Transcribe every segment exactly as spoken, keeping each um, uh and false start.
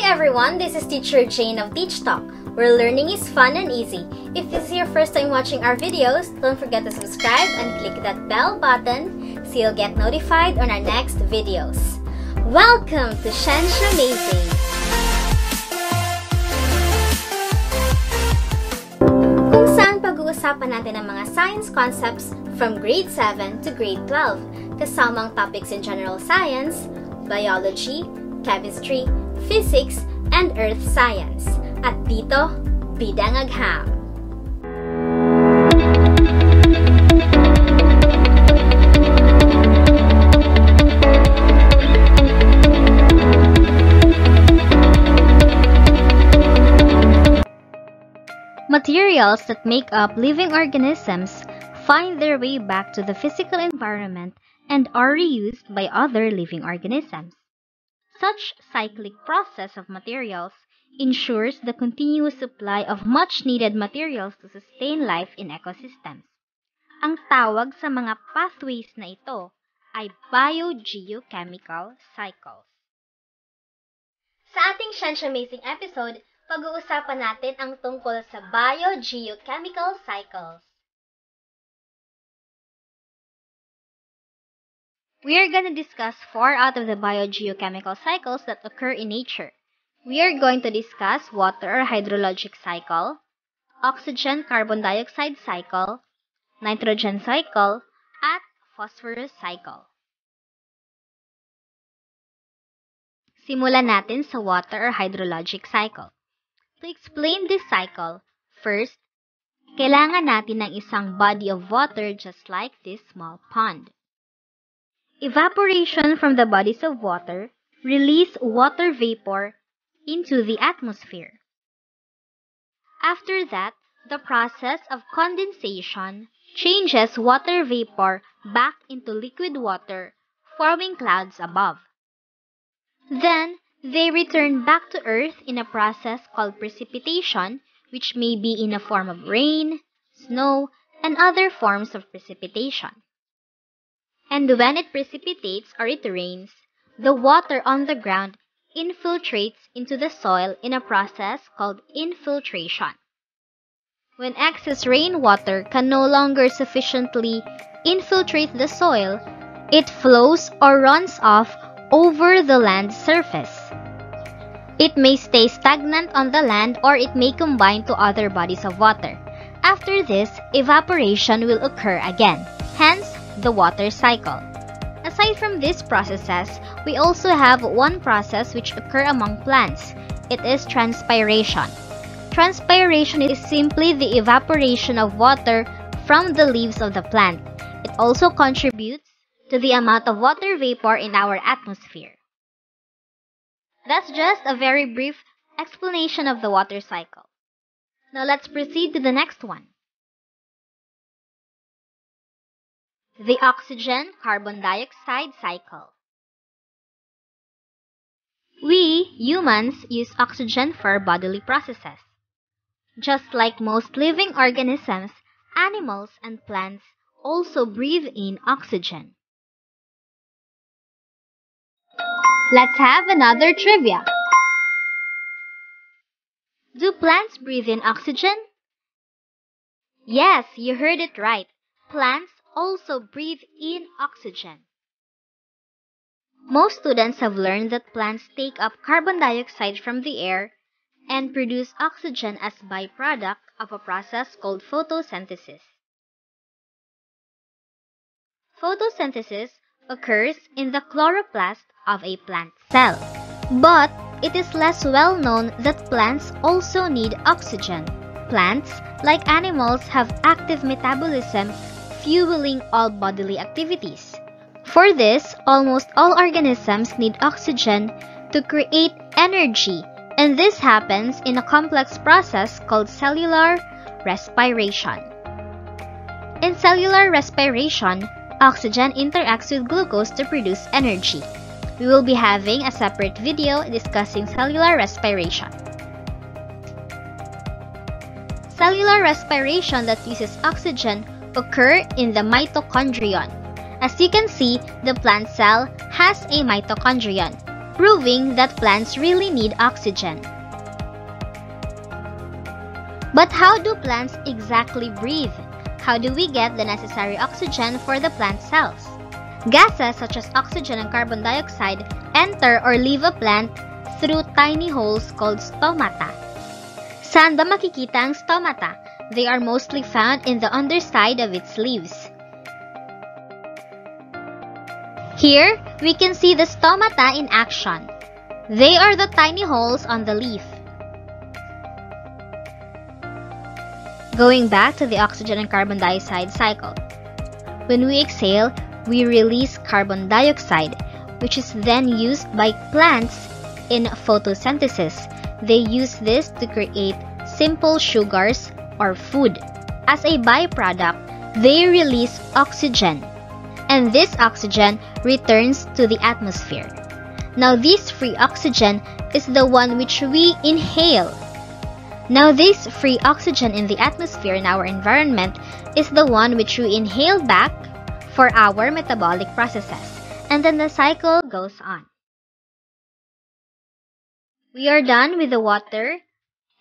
Hi everyone, this is Teacher Jane of Teach Talk, where learning is fun and easy. If this is your first time watching our videos, don't forget to subscribe and click that bell button so you'll get notified on our next videos. Welcome to Siyensya Amazing! Kung saan pag-uusapan natin ang mga science concepts from grade seven to grade twelve, kasamang topics in general science, biology, chemistry, physics, and earth science. At dito, bidang agham. Materials that make up living organisms find their way back to the physical environment and are reused by other living organisms. Such cyclic process of materials ensures the continuous supply of much-needed materials to sustain life in ecosystems. Ang tawag sa mga pathways na ito ay biogeochemical cycles. Sa ating Siyensya Amazing episode, pag-uusapan natin ang tungkol sa biogeochemical cycles. We are going to discuss four out of the biogeochemical cycles that occur in nature. We are going to discuss water or hydrologic cycle, oxygen-carbon dioxide cycle, nitrogen cycle, at phosphorus cycle. Simulan natin sa water or hydrologic cycle. To explain this cycle, first, kailangan natin ng isang body of water just like this small pond. Evaporation from the bodies of water release water vapor into the atmosphere. After that, the process of condensation changes water vapor back into liquid water, forming clouds above. Then, they return back to Earth in a process called precipitation, which may be in a form of rain, snow, and other forms of precipitation. And when it precipitates or it rains, the water on the ground infiltrates into the soil in a process called infiltration. When excess rainwater can no longer sufficiently infiltrate the soil, it flows or runs off over the land surface. It may stay stagnant on the land or it may combine to other bodies of water. After this, evaporation will occur again, hence the water cycle. Aside from these processes, we also have one process which occurs among plants. It is transpiration. Transpiration is simply the evaporation of water from the leaves of the plant. It also contributes to the amount of water vapor in our atmosphere. That's just a very brief explanation of the water cycle. Now let's proceed to the next one. The oxygen-carbon dioxide cycle. We, humans, use oxygen for bodily processes. Just like most living organisms, animals and plants also breathe in oxygen. Let's have another trivia. Do plants breathe in oxygen? Yes, you heard it right. Plants also breathe in oxygen. Most students have learned that plants take up carbon dioxide from the air and produce oxygen as byproduct of a process called photosynthesis. Photosynthesis occurs in the chloroplast of a plant cell, but it is less well known that plants also need oxygen. Plants, like animals, have active metabolism fueling all bodily activities. For this, almost all organisms need oxygen to create energy, and this happens in a complex process called cellular respiration. In cellular respiration, oxygen interacts with glucose to produce energy. We will be having a separate video discussing cellular respiration. Cellular respiration that uses oxygen occur in the mitochondrion. As you can see, the plant cell has a mitochondrion. proving that plants really need oxygen. But how do plants exactly breathe? How do we get the necessary oxygen for the plant cells? Gases such as oxygen and carbon dioxide enter or leave a plant through tiny holes called stomata. Saan ba makikita ang stomata? They are mostly found in the underside of its leaves. Here, we can see the stomata in action. They are the tiny holes on the leaf. Going back to the oxygen and carbon dioxide cycle. When we exhale, we release carbon dioxide, which is then used by plants in photosynthesis. They use this to create simple sugars or food. As a byproduct, they release oxygen, and this oxygen returns to the atmosphere. Now, this free oxygen is the one which we inhale. Now, this free oxygen in the atmosphere in our environment is the one which we inhale back for our metabolic processes, and then the cycle goes on. We are done with the water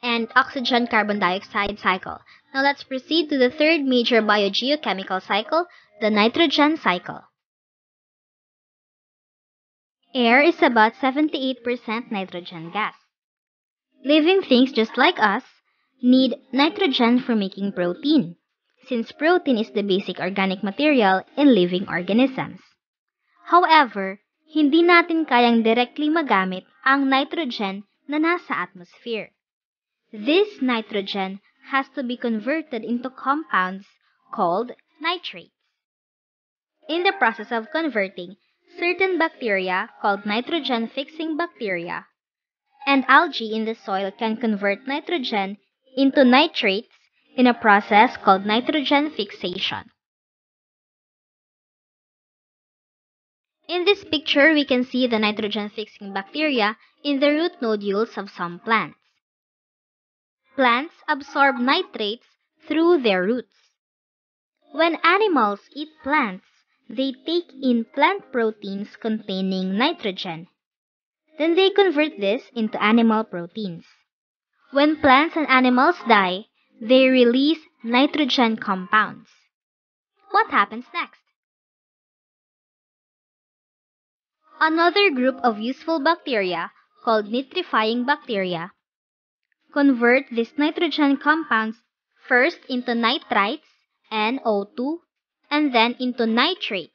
and oxygen-carbon dioxide cycle. Now, let's proceed to the third major biogeochemical cycle, the nitrogen cycle. Air is about seventy-eight percent nitrogen gas. Living things just like us need nitrogen for making protein, since protein is the basic organic material in living organisms. However, hindi natin kayang directly magamit ang nitrogen na nasa atmosphere. This nitrogen has to be converted into compounds called nitrates. In the process of converting, certain bacteria called nitrogen-fixing bacteria and algae in the soil can convert nitrogen into nitrates in a process called nitrogen fixation. In this picture, we can see the nitrogen-fixing bacteria in the root nodules of some plants. Plants absorb nitrates through their roots. When animals eat plants, they take in plant proteins containing nitrogen. Then they convert this into animal proteins. When plants and animals die, they release nitrogen compounds. What happens next? Another group of useful bacteria, called nitrifying bacteria, convert these nitrogen compounds first into nitrites, N O two, and then into nitrates.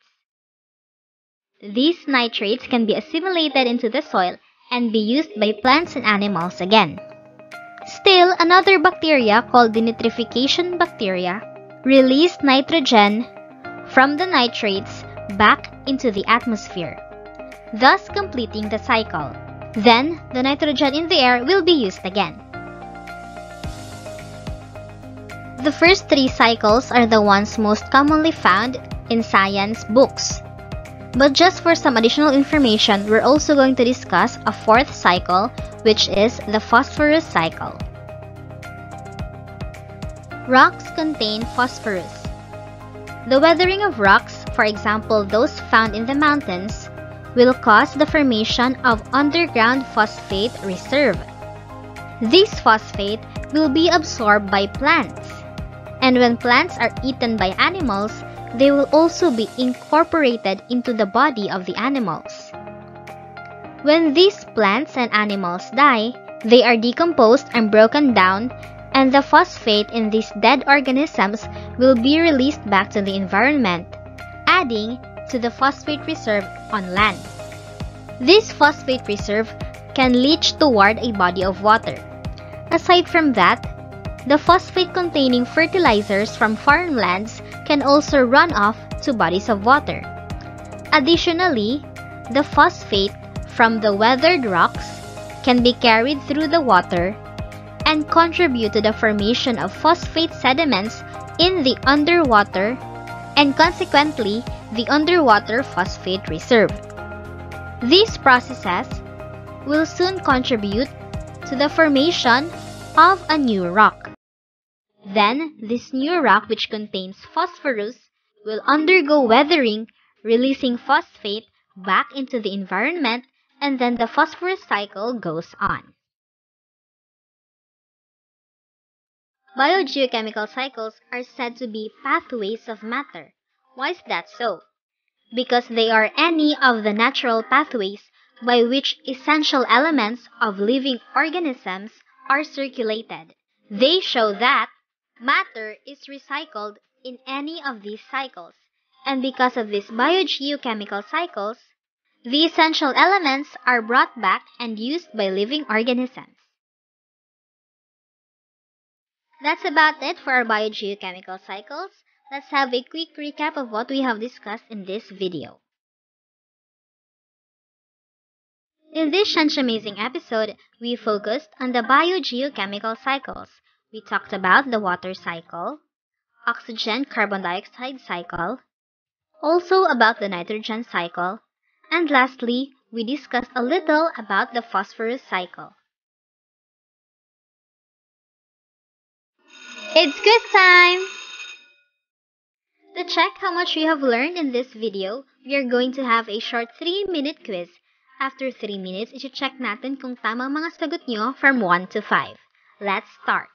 These nitrates can be assimilated into the soil and be used by plants and animals again. Still, another bacteria called denitrification bacteria release nitrogen from the nitrates back into the atmosphere, thus completing the cycle. Then, the nitrogen in the air will be used again. The first three cycles are the ones most commonly found in science books. But just for some additional information, we're also going to discuss a fourth cycle, which is the phosphorus cycle. Rocks contain phosphorus. The weathering of rocks, for example those found in the mountains, will cause the formation of underground phosphate reserve. This phosphate will be absorbed by plants. And when plants are eaten by animals, they will also be incorporated into the body of the animals. When these plants and animals die, they are decomposed and broken down, and the phosphate in these dead organisms will be released back to the environment, adding to the phosphate reserve on land. This phosphate reserve can leach toward a body of water. Aside from that, the phosphate-containing fertilizers from farmlands can also run off to bodies of water. Additionally, the phosphate from the weathered rocks can be carried through the water and contribute to the formation of phosphate sediments in the underwater and consequently the underwater phosphate reserve. These processes will soon contribute to the formation of a new rock. Then, this new rock, which contains phosphorus, will undergo weathering, releasing phosphate back into the environment and then the phosphorus cycle goes on. Biogeochemical cycles are said to be pathways of matter. Why is that so? Because they are any of the natural pathways by which essential elements of living organisms are circulated. They show that matter is recycled in any of these cycles, and because of these biogeochemical cycles, the essential elements are brought back and used by living organisms. That's about it for our biogeochemical cycles. Let's have a quick recap of what we have discussed in this video. In this Siyensya Amazing episode, we focused on the biogeochemical cycles. We talked about the water cycle, oxygen-carbon dioxide cycle, also about the nitrogen cycle, and lastly, we discussed a little about the phosphorus cycle. It's quiz time! To check how much you have learned in this video, we are going to have a short three minute quiz. After three minutes, iti-check natin kung tama mga sagot nyo from one to five. Let's start!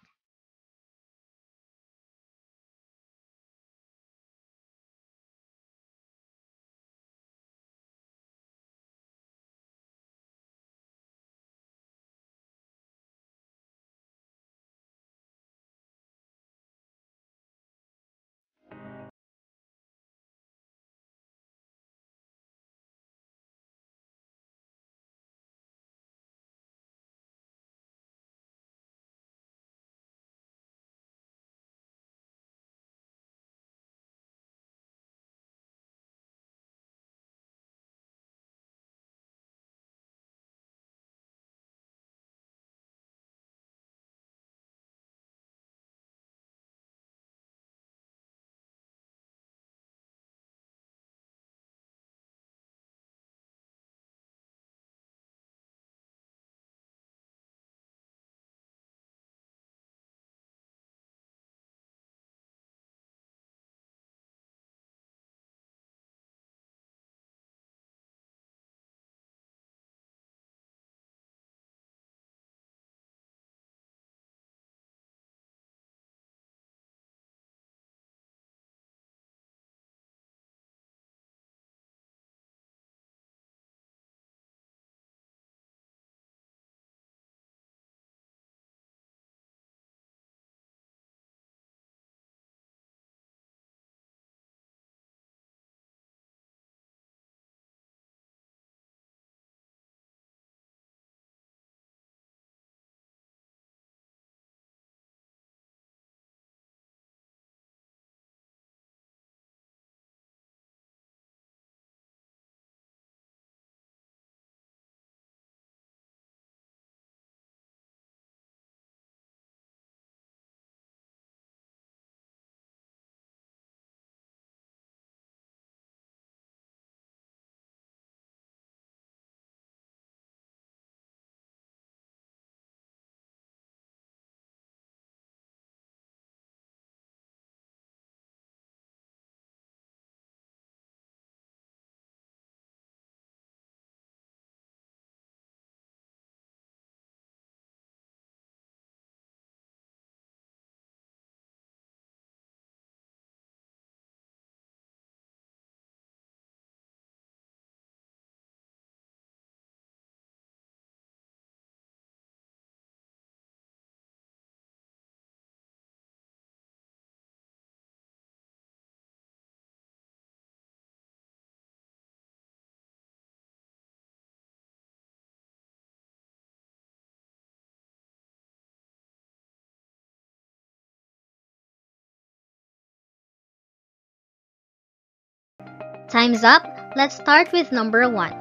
Time's up. Let's start with number one.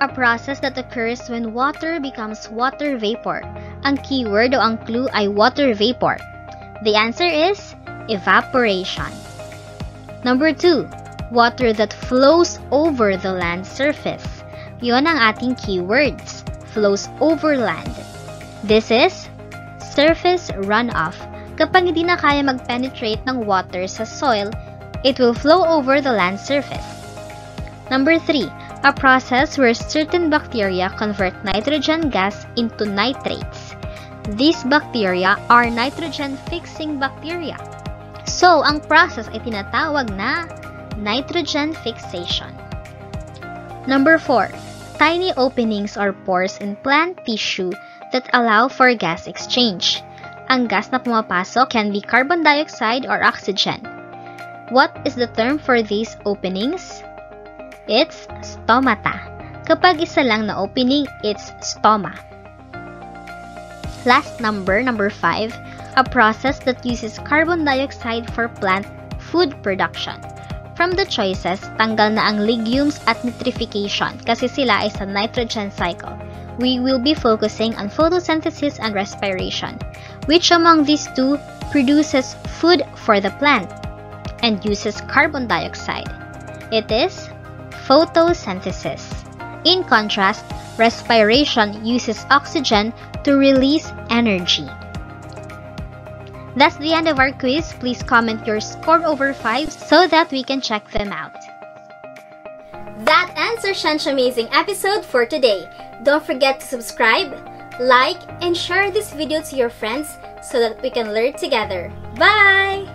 A process that occurs when water becomes water vapor. Ang keyword o ang clue ay water vapor. The answer is evaporation. Number two, water that flows over the land surface. Yun ang ating keywords. Flows over land. This is surface runoff. Kapag hindi na kaya mag-penetrate ng water sa soil, it will flow over the land surface. Number three, a process where certain bacteria convert nitrogen gas into nitrates. These bacteria are nitrogen-fixing bacteria. So, ang process ay tinatawag na nitrogen fixation. Number four. Tiny openings or pores in plant tissue that allow for gas exchange. Ang gas na pumapasok can be carbon dioxide or oxygen. What is the term for these openings? It's stomata. Kapag isa lang na opening, it's stoma. Last number, number five, a process that uses carbon dioxide for plant food production. From the choices, tanggal na ang legumes at nitrification kasi sila ay sa nitrogen cycle. We will be focusing on photosynthesis and respiration. Which among these two produces food for the plant and uses carbon dioxide? It is photosynthesis. In contrast, respiration uses oxygen to release energy. That's the end of our quiz. Please comment your score over five so that we can check them out. That ends our Siyensya Amazing episode for today. Don't forget to subscribe, like, and share this video to your friends so that we can learn together. Bye!